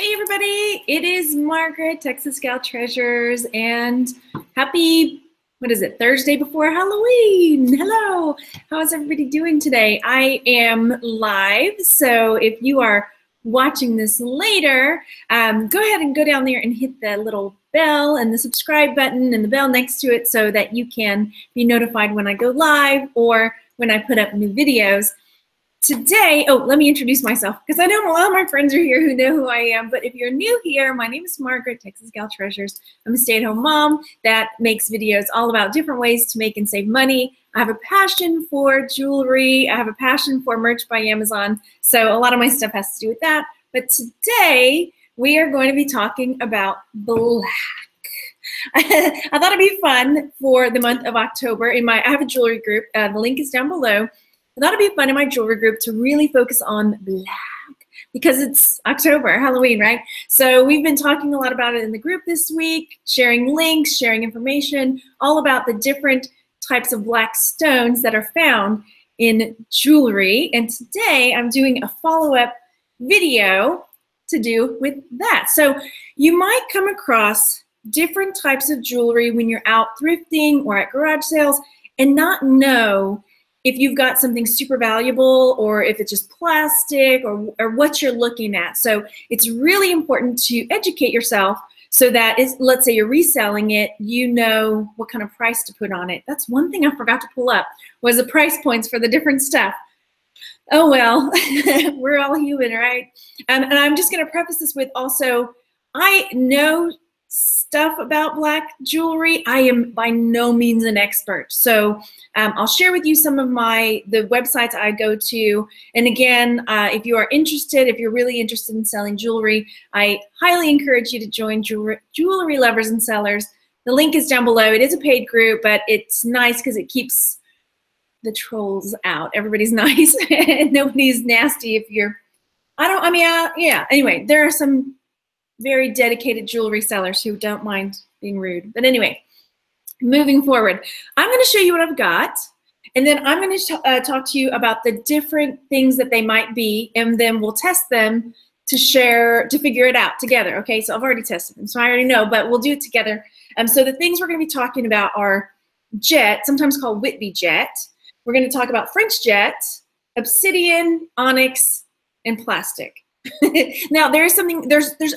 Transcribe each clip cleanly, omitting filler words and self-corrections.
Hey everybody, it is Margaret, Texas Gal Treasures, and happy, Thursday before Halloween. Hello, how is everybody doing today? I am live, so if you are watching this later, go ahead and go down there and hit the little bell and the subscribe button and the bell next to it so that you can be notified when I go live or when I put up new videos. Today, oh, let me introduce myself because I know a lot of my friends are here who know who I am, but if you're new here, my name is Margaret, Texas Gal Treasures. I'm a stay-at-home mom that makes videos all about different ways to make and save money. I have a passion for jewelry. I have a passion for merch by Amazon, so a lot of my stuff has to do with that. But today, we are going to be talking about black. I thought it'd be fun for the month of October. I have a jewelry group. The link is down below. That'll be fun in my jewelry group to really focus on black because it's October, Halloween, right? So we've been talking a lot about it in the group this week, sharing links, sharing information, all about the different types of black stones that are found in jewelry. And today I'm doing a follow-up video to do with that. So you might come across different types of jewelry when you're out thrifting or at garage sales and not know if you've got something super valuable or if it's just plastic or what you're looking at. So it's really important to educate yourself so that, let's say you're reselling it, you know what kind of price to put on it. That's one thing I forgot to pull up was the price points for the different stuff. Oh, well, we're all human, right? And I'm just going to preface this with also, I know stuff about black jewelry. I am by no means an expert. So I'll share with you some of the websites I go to. And again, if you're really interested in selling jewelry, I highly encourage you to join Jewelry Lovers and Sellers. The link is down below. It is a paid group, but it's nice because it keeps the trolls out. Everybody's nice and nobody's nasty if you're, yeah. Anyway, there are some very dedicated jewelry sellers who don't mind being rude. But anyway, moving forward, I'm going to show you what I've got, and then I'm going to talk to you about the different things that they might be, and then we'll test them to figure it out together. Okay, so I've already tested them, so I already know, but we'll do it together. So the things we're going to be talking about are jet, sometimes called Whitby Jet. We're going to talk about French Jet, Obsidian, Onyx, and plastic. Now there's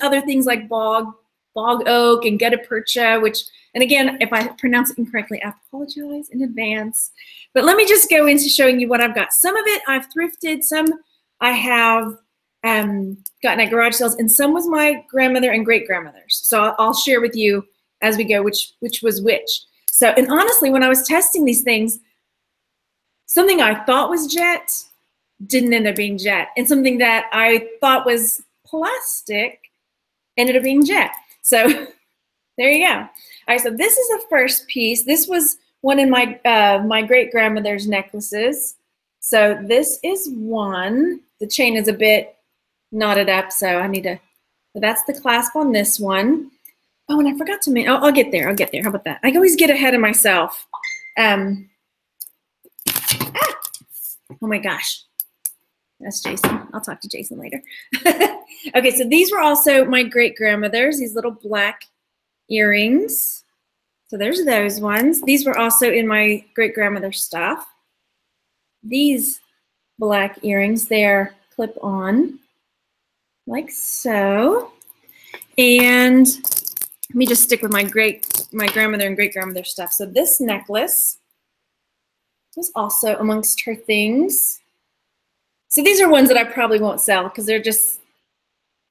other things like bog oak and gutta percha, and again, if I pronounce it incorrectly, I apologize in advance. But let me just go into showing you what I've got. Some of it I've thrifted, some I have gotten at garage sales, and some was my grandmother and great-grandmother's. So I'll share with you as we go which was which. So, and honestly, when I was testing these things, something I thought was jet didn't end up being jet, and something that I thought was plastic ended up being jet. So there you go. All right, so this is the first piece. This was one of my great-grandmother's necklaces. So this is one. The chain is a bit knotted up, so I need to, but that's the clasp on this one. Oh, and I forgot to mention, I'll get there, I'll get there. How about that? I always get ahead of myself. Oh my gosh. That's Jason. I'll talk to Jason later. Okay, so these were also my great-grandmother's, these little black earrings. So there's those ones. These were also in my great-grandmother's stuff. These black earrings, they're clip-on, like so. And let me just stick with my grandmother and great-grandmother's stuff. So this necklace was also amongst her things. So these are ones that I probably won't sell because they're just,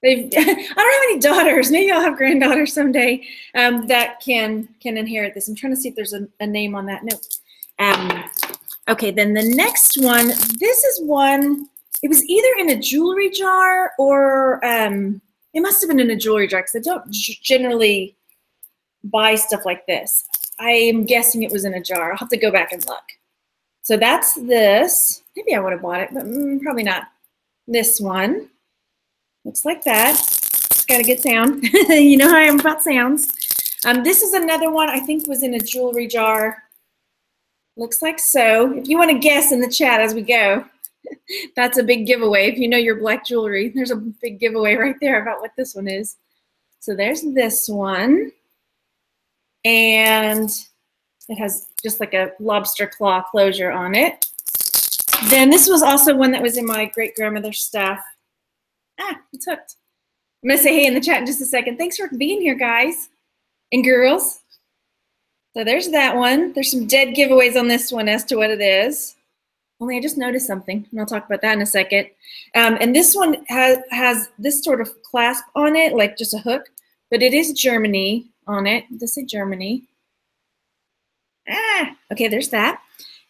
I don't have any daughters. Maybe I'll have granddaughters someday that can inherit this. I'm trying to see if there's a name on that note. Okay, then the next one, this is one, it was either in a jewelry jar or, it must have been in a jewelry jar because I don't generally buy stuff like this. I am guessing it was in a jar. I'll have to go back and look. So that's this. Maybe I would have bought it, but probably not. This one. Looks like that. It's got a good sound. You know how I am about sounds. This is another one I think was in a jewelry jar. Looks like so. If you want to guess in the chat as we go. That's a big giveaway. If you know your black jewelry, there's a big giveaway right there about what this one is. So there's this one. And it has just like a lobster claw closure on it. Then this was also one that was in my great-grandmother's stuff. Ah, it's hooked. I'm going to say hey in the chat in just a second. Thanks for being here, guys and girls. So there's that one. There's some dead giveaways on this one as to what it is. Only I just noticed something, and I'll talk about that in a second. And this one has this sort of clasp on it, like just a hook, but it is Germany on it. This is Germany. Ah, okay, there's that.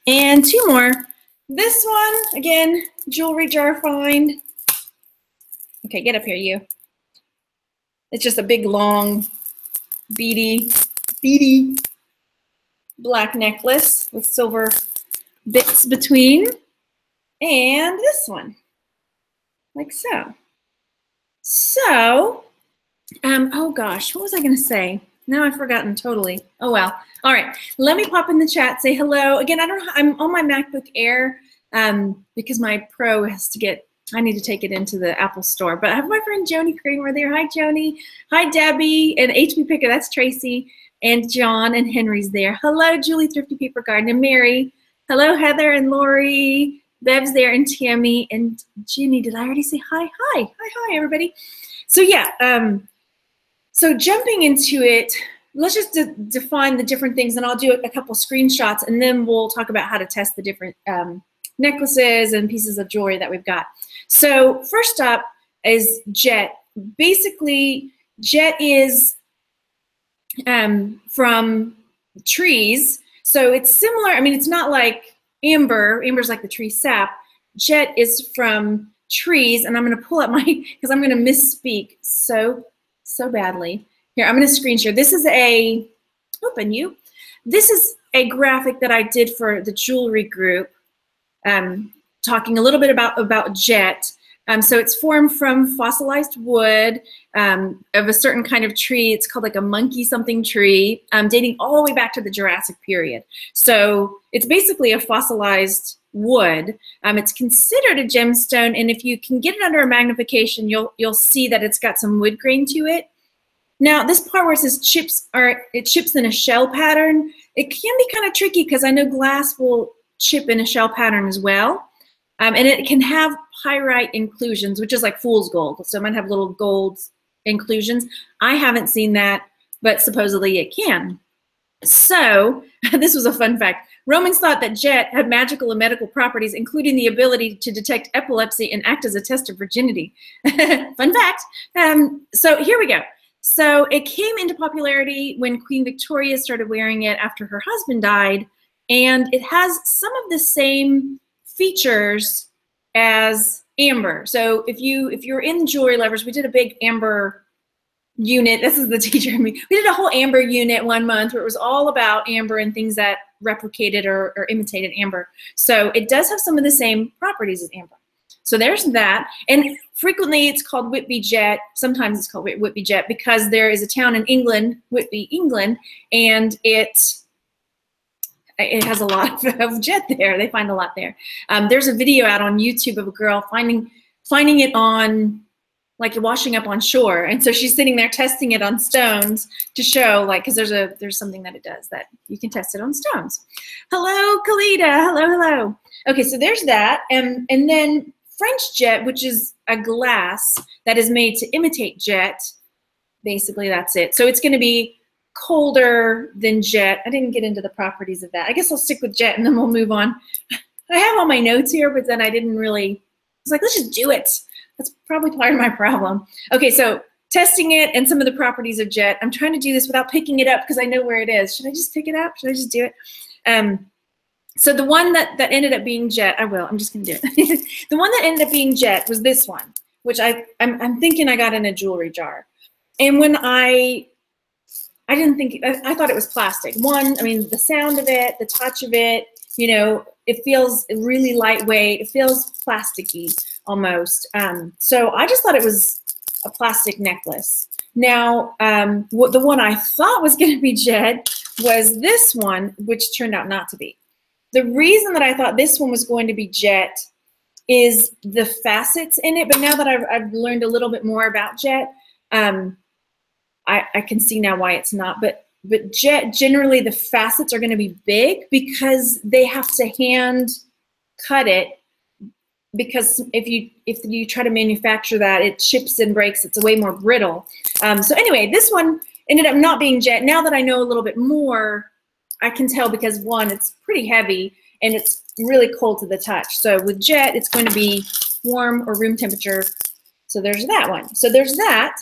And two more. This one, again, jewelry jar find. Okay, get up here, you. It's just a big, long, beady black necklace with silver bits between. And this one, like so. So, oh gosh, what was I gonna say? Now I've forgotten totally. Oh well. All right. Let me pop in the chat, say hello. Again, I don't know. I'm on my MacBook Air because my Pro has to get, I need to take it into the Apple store. But I have my friend Joni Creamer there. Hi, Joni. Hi, Debbie. And HB Picker, that's Tracy. And John and Henry's there. Hello, Julie, Thrifty Paper Garden, and Mary. Hello, Heather and Lori. Bev's there and Tammy and Ginny. Did I already say hi? Hi. Hi, everybody. So, yeah. So jumping into it, let's just define the different things, and I'll do a couple screenshots, and then we'll talk about how to test the different necklaces and pieces of jewelry that we've got. So first up is Jet. Basically, Jet is from trees, so it's similar. I mean, it's not like amber. Amber's like the tree sap. Jet is from trees, and I'm going to pull up my, because I'm going to misspeak so badly. Here, I'm going to screen share. This is a, open you. This is a graphic that I did for the jewelry group, talking a little bit about Jet. So it's formed from fossilized wood of a certain kind of tree. It's called like a monkey something tree, dating all the way back to the Jurassic period. So it's basically a fossilized wood. It's considered a gemstone, and if you can get it under a magnification, you'll see that it's got some wood grain to it. Now, this part where it says chips are, it chips in a shell pattern, it can be kind of tricky because I know glass will chip in a shell pattern as well. And it can have pyrite inclusions, which is like fool's gold. So it might have little gold inclusions. I haven't seen that, but supposedly it can. So this was a fun fact. Romans thought that Jet had magical and medical properties, including the ability to detect epilepsy and act as a test of virginity. Fun fact. So here we go. So it came into popularity when Queen Victoria started wearing it after her husband died. And it has some of the same features as amber. So if you're in Jewelry Lovers, we did a big amber unit. This is the teacher in me. We did a whole amber unit one month where it was all about amber and things that replicated or imitated amber. So it does have some of the same properties as amber. So there's that. And frequently it's called Whitby Jet. Sometimes it's called Whitby Jet because there is a town in England, Whitby, England, and it has a lot of jet there. They find a lot there. There's a video out on YouTube of a girl finding it on, like, washing up on shore, and so she's sitting there testing it on stones to show, like, because there's something that it does that you can test it on stones. Hello, Kalita. Hello. Okay, so there's that, and then French Jet, which is a glass that is made to imitate jet. Basically, that's it. So it's going to be colder than jet. I didn't get into the properties of that. I guess I'll stick with jet, and then we'll move on. I have all my notes here, but then I didn't really. I was like, let's just do it. That's probably part of my problem. Okay, so testing it and some of the properties of jet. I'm trying to do this without picking it up because I know where it is. Should I just pick it up? Should I just do it? So the one that ended up being jet, I will. I'm just going to do it. The one that ended up being jet was this one, which I'm thinking I got in a jewelry jar. And when I didn't think, I thought it was plastic. One, I mean, the sound of it, the touch of it, you know, it feels really lightweight. It feels plasticky almost. So I just thought it was a plastic necklace. Now, the one I thought was going to be jet was this one, which turned out not to be. The reason that I thought this one was going to be jet is the facets in it. But now that I've learned a little bit more about Jet, I can see now why it's not. But Jet, generally the facets are going to be big because they have to hand cut it. Because if you try to manufacture that, it chips and breaks. It's way more brittle. So anyway, this one ended up not being Jet. Now that I know a little bit more, I can tell because one, it's pretty heavy and it's really cold to the touch. So with Jet, it's going to be warm or room temperature. So there's that one. So there's that.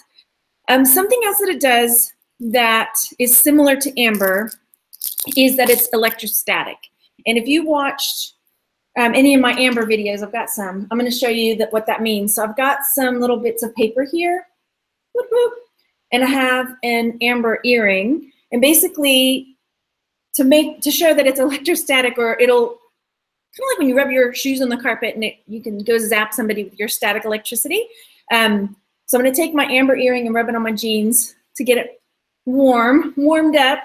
Something else that it does that is similar to amber is that it's electrostatic. And if you watched any of my amber videos, I've got some. I'm going to show you that what that means. So I've got some little bits of paper here, whoop, whoop, and I have an amber earring. And basically, to show that it's electrostatic, or it'll kind of like when you rub your shoes on the carpet and you can go zap somebody with your static electricity. So I'm going to take my amber earring and rub it on my jeans to get it warmed up.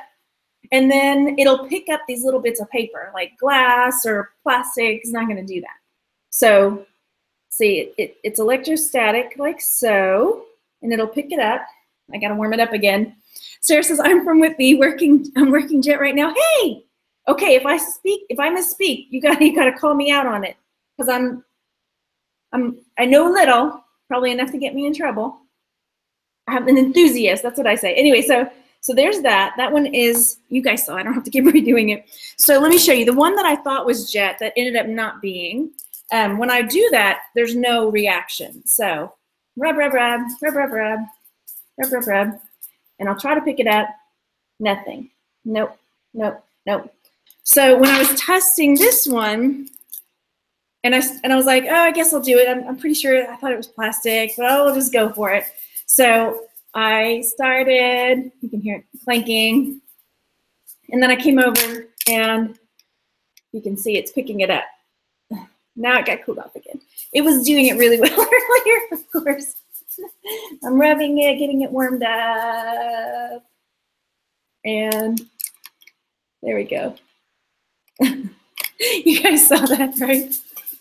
And then it'll pick up these little bits of paper, like glass or plastic. It's not going to do that. So see, it's electrostatic, like so, and it'll pick it up. I got to warm it up again. Sarah says, I'm from Whitby. I'm working Jet right now. Hey, okay, if I misspeak, you got to call me out on it, because I know little, probably enough to get me in trouble. I'm an enthusiast. That's what I say. Anyway, so there's that. That one is, you guys saw, I don't have to keep redoing it. So let me show you. The one that I thought was Jet that ended up not being, when I do that, there's no reaction. So rub, rub, rub, rub, rub, rub, rub, rub, rub. And I'll try to pick it up. Nothing. Nope, nope, nope. So when I was testing this one, and I was like, oh, I guess I'll do it. I'm pretty sure, I thought it was plastic, but I'll just go for it. So I started, you can hear it clanking, and then I came over and you can see it's picking it up. Now it got cooled off again. It was doing it really well earlier, of course. I'm rubbing it, getting it warmed up, and there we go. You guys saw that, right?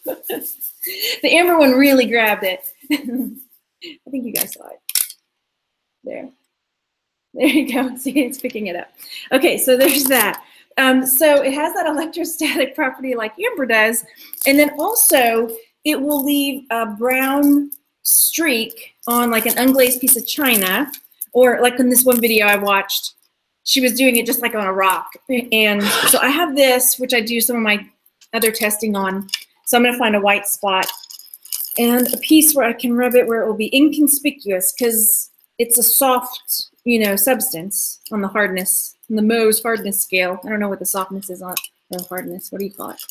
The amber one really grabbed it. I think you guys saw it. There you go. See, it's picking it up. Okay, so there's that. So it has that electrostatic property like amber does, and then also it will leave a brown streak on like an unglazed piece of china, or like in this one video I watched, she was doing it just like on a rock. And so I have this, which I do some of my other testing on. So I'm going to find a white spot and a piece where I can rub it where it will be inconspicuous, because it's a soft, substance on the hardness, on the Mohs hardness scale. I don't know what the softness is on the hardness. What do you call it?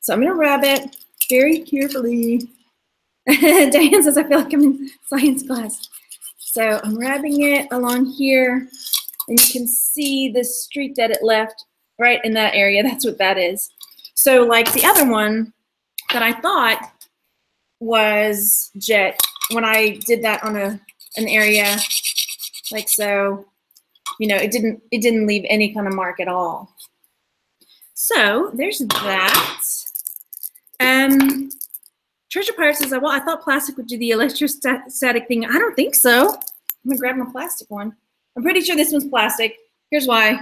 So I'm going to rub it very carefully. Diane says, I feel like I'm in science class. So I'm rubbing it along here, and you can see the streak that it left right in that area. That's what that is. So like the other one that I thought was Jet, when I did that on an area like so, it didn't leave any kind of mark at all. So there's that. Treasure Pirate says, well, I thought plastic would do the electrostatic thing. I don't think so. I'm gonna grab my plastic one. I'm pretty sure this one's plastic. Here's why.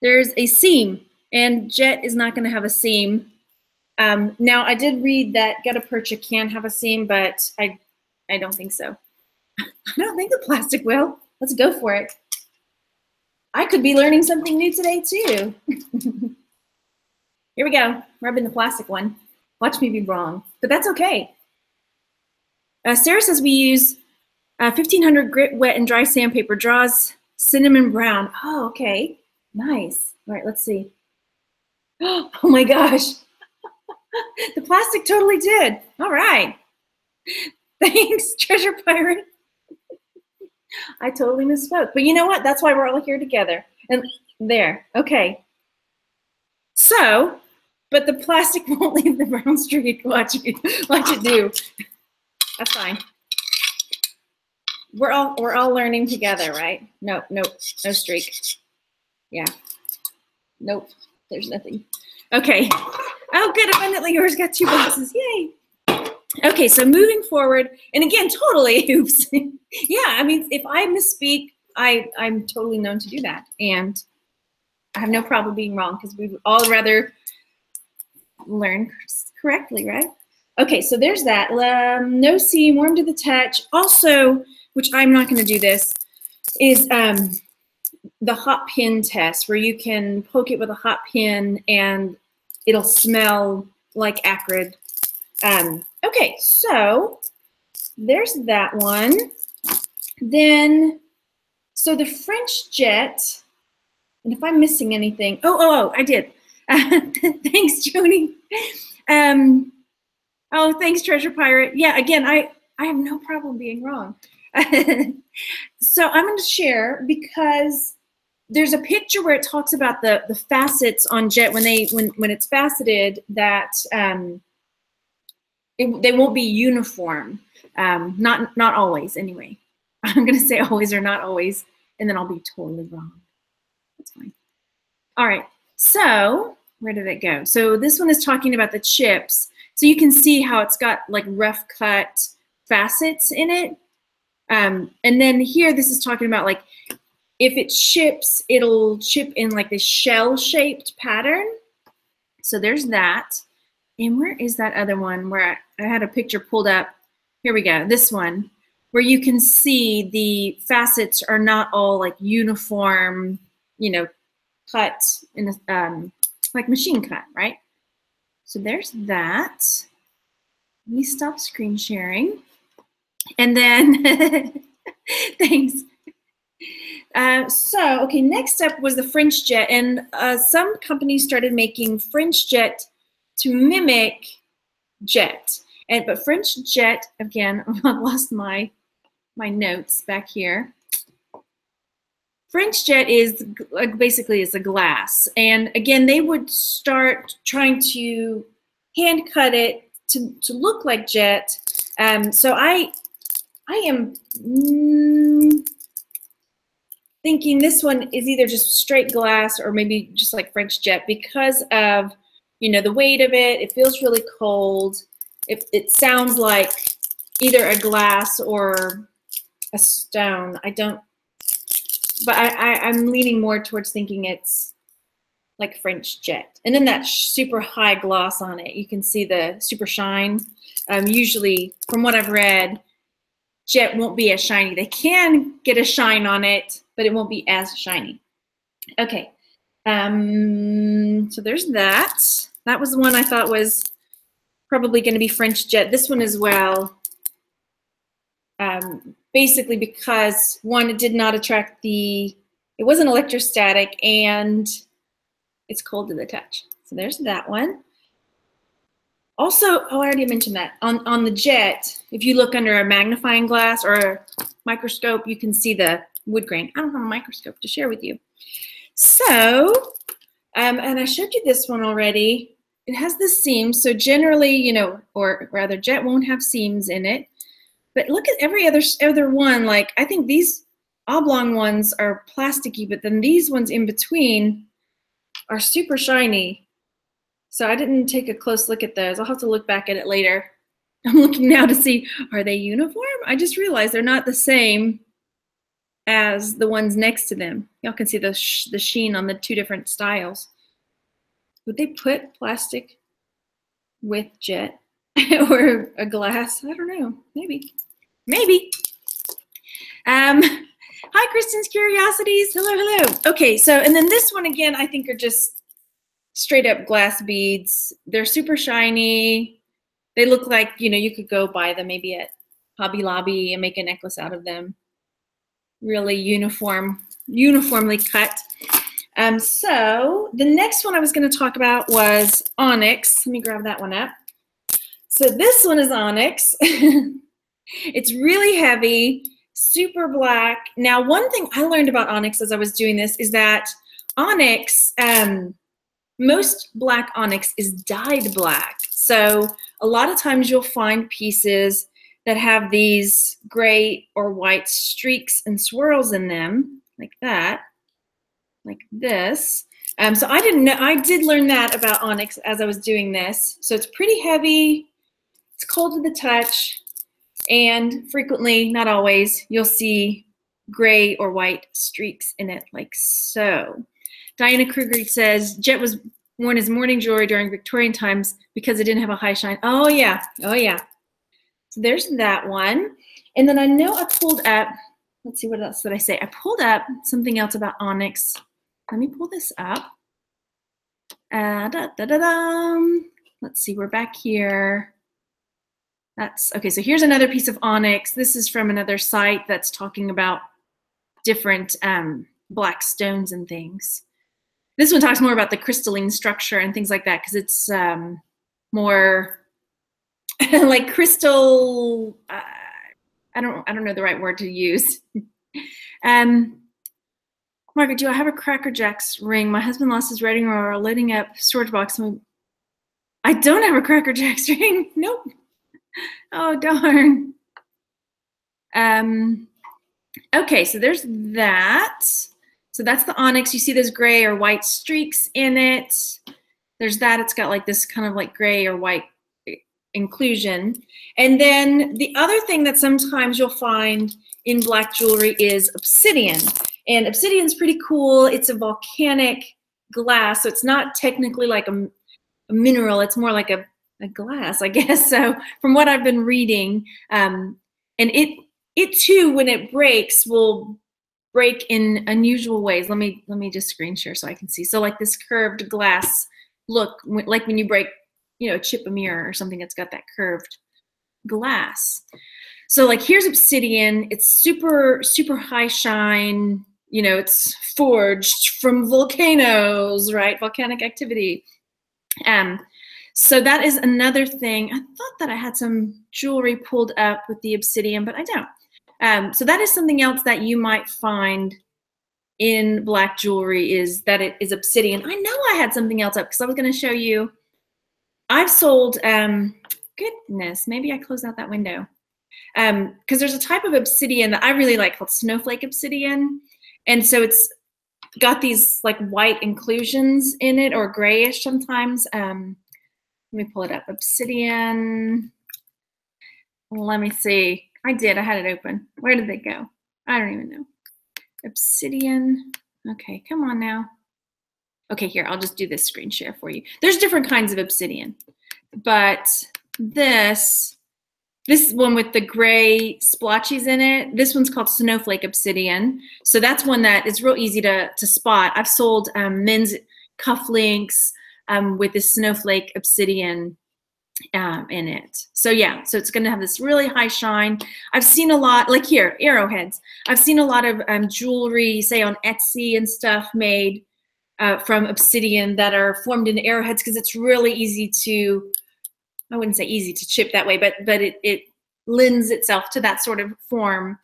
There's a seam, and Jet is not gonna have a seam. Now I did read that gutta percha can have a seam, but I don't think so. I don't think the plastic will. Let's go for it. I could be learning something new today too. Here we go, rubbing the plastic one. Watch me be wrong, but that's okay. Sarah says we use 1500 grit wet and dry sandpaper, draws cinnamon brown. Oh, okay, nice. All right, let's see. Oh my gosh, the plastic totally did. All right, thanks, Treasure Pirate. I totally misspoke, but you know what? That's why we're all here together. And there, okay. So, but the plastic won't leave the brown streak. Watch it do. That's fine. We're all learning together, right? Nope, nope, no streak. Yeah. Nope. There's nothing. Okay. Oh, good. Abundantly Yours got 2 boxes. Yay. Okay, so moving forward, and again, totally, oops. Yeah, I mean, if I misspeak, I'm totally known to do that. And I have no problem being wrong because we would all rather learn correctly, right? Okay, so there's that. No seam, warm to the touch. Also, which I'm not going to do this, is the hot pin test where you can poke it with a hot pin and it'll smell like acrid. Okay, so there's that one. Then, so the French Jet, and if I'm missing anything, oh, I did. Thanks, Joni. Oh, thanks, Treasure Pirate. Yeah, again, I have no problem being wrong. So I'm going to share because there's a picture where it talks about the facets on jet when it's faceted that they won't be uniform. Not always anyway. I'm going to say always or not always, and then I'll be totally wrong. That's fine. All right. So where did it go? So this one is talking about the chips. So you can see how it's got like rough cut facets in it. And then here, this is talking about like, if it chips, it'll chip in like this shell-shaped pattern. So there's that. And where is that other one where I had a picture pulled up? Here we go, this one, where you can see the facets are not all like uniform, you know, cut in a, like machine cut, right? So there's that. Let me stop screen sharing. And then, thanks. So, okay, next up was the French Jet. And some companies started making French Jet to mimic jet. But French Jet, again, I've lost my notes back here. French Jet is basically it's a glass. And again, they would start trying to hand cut it to look like jet. So I am thinking this one is either just straight glass or maybe just like French Jet because of, you know, the weight of it. It feels really cold. It sounds like either a glass or a stone. I don't, but I'm leaning more towards thinking it's like French Jet. And then that super high gloss on it. You can see the super shine. Usually, from what I've read, jet won't be as shiny. They can get a shine on it, but it won't be as shiny. Okay, so there's that. That was the one I thought was probably going to be French Jet. This one as well, basically because one, it did not attract the, it wasn't electrostatic and it's cold to the touch. So there's that one. Also, oh, I already mentioned that. On the jet, if you look under a magnifying glass or a microscope, you can see the wood grain. I don't have a microscope to share with you. So, and I showed you this one already. It has the seams. So generally, you know, or rather jet won't have seams in it. But look at every other one. Like, I think these oblong ones are plasticky, but then these ones in between are super shiny. So I didn't take a close look at those. I'll have to look back at it later. I'm looking now to see, are they uniform? I just realized they're not the same as the ones next to them. Y'all can see the sheen on the two different styles. Would they put plastic with jet or a glass? I don't know, maybe, maybe. Hi, Kristen's Curiosities, hello, hello. Okay, so, and then this one again, I think are just straight up glass beads. They're super shiny. They look like, you know, you could go buy them maybe at Hobby Lobby and make a necklace out of them. Really uniformly cut. So the next one I was going to talk about was Onyx. Let me grab that one up. So this one is Onyx. It's really heavy, super black. Now, one thing I learned about Onyx as I was doing this is that Onyx, most black onyx is dyed black. So a lot of times you'll find pieces that have these gray or white streaks and swirls in them, like that, like this. So I didn't know, I did learn that about Onyx as I was doing this. So it's pretty heavy, it's cold to the touch, and frequently, not always, you'll see gray or white streaks in it like so. Diana Kruger says, Jet was worn as morning jewelry during Victorian times because it didn't have a high shine. Oh yeah, oh yeah. So there's that one. And then I know I pulled up, let's see, what else did I say? I pulled up something else about Onyx. Let me pull this up. Let's see, we're back here. That's okay, so here's another piece of Onyx. This is from another site that's talking about different black stones and things. This one talks more about the crystalline structure and things like that, because it's more like crystal, I don't know the right word to use. Margaret, do I have a Cracker Jack's ring? My husband lost his wedding or loading up storage box. And I don't have a Cracker Jack's ring. Nope. Oh, darn. Okay, so there's that. So that's the Onyx. You see those gray or white streaks in it. There's that. It's got like this kind of like gray or white inclusion. And then the other thing that sometimes you'll find in black jewelry is obsidian. And obsidian's pretty cool. It's a volcanic glass, so it's not technically like a mineral. It's more like a glass, I guess. So from what I've been reading, and it too, when it breaks, will break in unusual ways. Let me just screen share so I can see. So like this curved glass look, like when you break, you know, chip a mirror or something that's got that curved glass. So like here's obsidian. It's super, super high shine. You know, it's forged from volcanoes, right? Volcanic activity. So that is another thing. I thought that I had some jewelry pulled up with the obsidian, but I don't. So that is something else that you might find in black jewelry, is that it is obsidian. I know I had something else up because I was going to show you. I've sold, goodness, maybe I closed out that window. Because there's a type of obsidian that I really like called snowflake obsidian. And so it's got these like white inclusions in it, or grayish sometimes. Let me pull it up. Obsidian. Let me see. I did. I had it open. Where did they go? I don't even know. Obsidian. Okay, come on now. Okay, here, I'll just do this screen share for you. There's different kinds of obsidian, but this one with the gray splotches in it, this one's called snowflake obsidian. So that's one that is real easy to spot. I've sold men's cufflinks with this snowflake obsidian in it. So yeah, so it's gonna have this really high shine. I've seen a lot, like here, arrowheads. I've seen a lot of jewelry, say on Etsy and stuff, made from obsidian that are formed into arrowheads, because it's really easy to, I wouldn't say easy to chip that way, but it lends itself to that sort of form.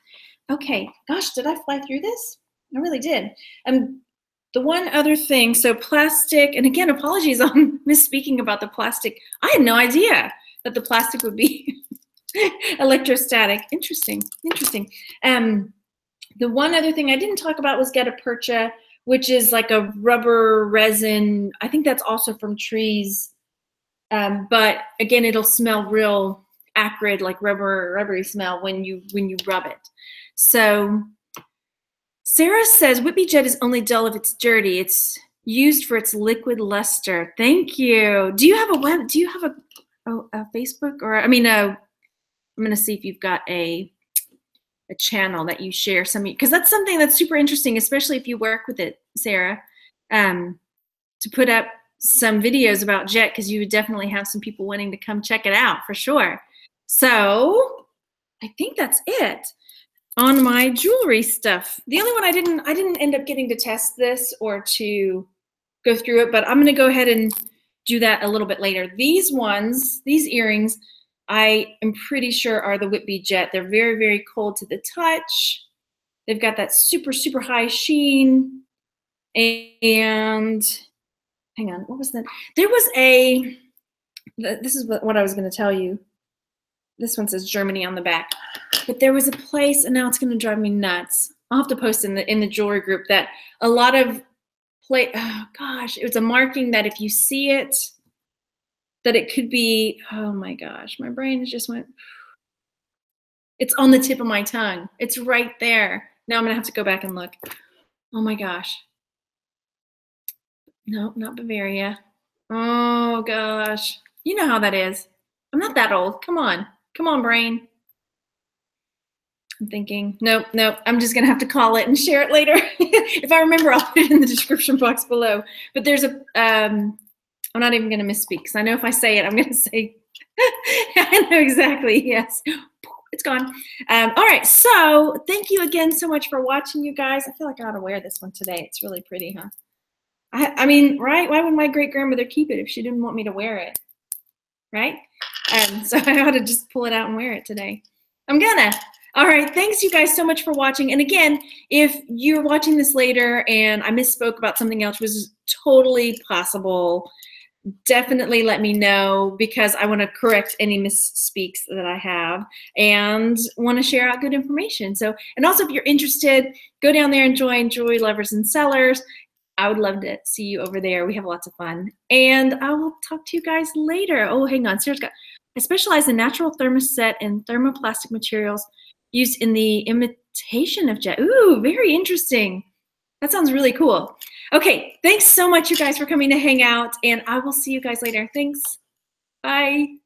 Okay, gosh, did I fly through this? I really did. The one other thing, so plastic, and again, apologies on misspeaking about the plastic. I had no idea that the plastic would be electrostatic. Interesting, interesting. The one other thing I didn't talk about was gutta percha, which is like a rubber resin. I think that's also from trees. But again, it'll smell real acrid, like rubbery smell when you rub it. So Sarah says, Whitby Jet is only dull if it's dirty. It's used for its liquid luster. Thank you. Do you have a web? Do you have a Facebook, or I mean, I'm gonna see if you've got a channel that you share some, because that's something that's super interesting, especially if you work with it, Sarah, to put up some videos about Jet, because you would definitely have some people wanting to come check it out for sure. So I think that's it on my jewelry stuff. The only one I didn't end up getting to test this or to go through it, but I'm going to go ahead and do that a little bit later. These ones, these earrings, I am pretty sure are the Whitby Jet. They're very, very cold to the touch. They've got that super, super high sheen. And hang on, what was that? There was a, this is what I was going to tell you. This one says Germany on the back. But there was a place, and now it's going to drive me nuts. I'll have to post in the jewelry group, that a lot of plate. Oh gosh, it was a marking that if you see it, that it could be, oh my gosh, my brain just went, it's on the tip of my tongue. It's right there. Now I'm gonna have to go back and look. Oh my gosh. No, not Bavaria. Oh gosh. You know how that is. I'm not that old. Come on. Come on, brain. I'm thinking, nope, nope. I'm just gonna have to call it and share it later. If I remember, I'll put it in the description box below. But there's a, I'm not even gonna misspeak because I know if I say it, I'm gonna say, I know exactly, yes. It's gone. All right, so thank you again so much for watching, you guys. I feel like I ought to wear this one today. It's really pretty, huh? I mean, right? Why would my great-grandmother keep it if she didn't want me to wear it, right? So I ought to just pull it out and wear it today. I'm gonna. All right, thanks you guys so much for watching. And again, if you're watching this later and I misspoke about something else, which is totally possible, definitely let me know because I want to correct any misspeaks that I have and want to share out good information. So, and also if you're interested, go down there and join Jewelry Lovers and Sellers. I would love to see you over there. We have lots of fun. And I will talk to you guys later. Oh, hang on. Sarah's got, I specialize in natural thermoset and thermoplastic materials used in the imitation of jet. Ooh, very interesting. That sounds really cool. Okay, thanks so much, you guys, for coming to hang out, and I will see you guys later. Thanks. Bye.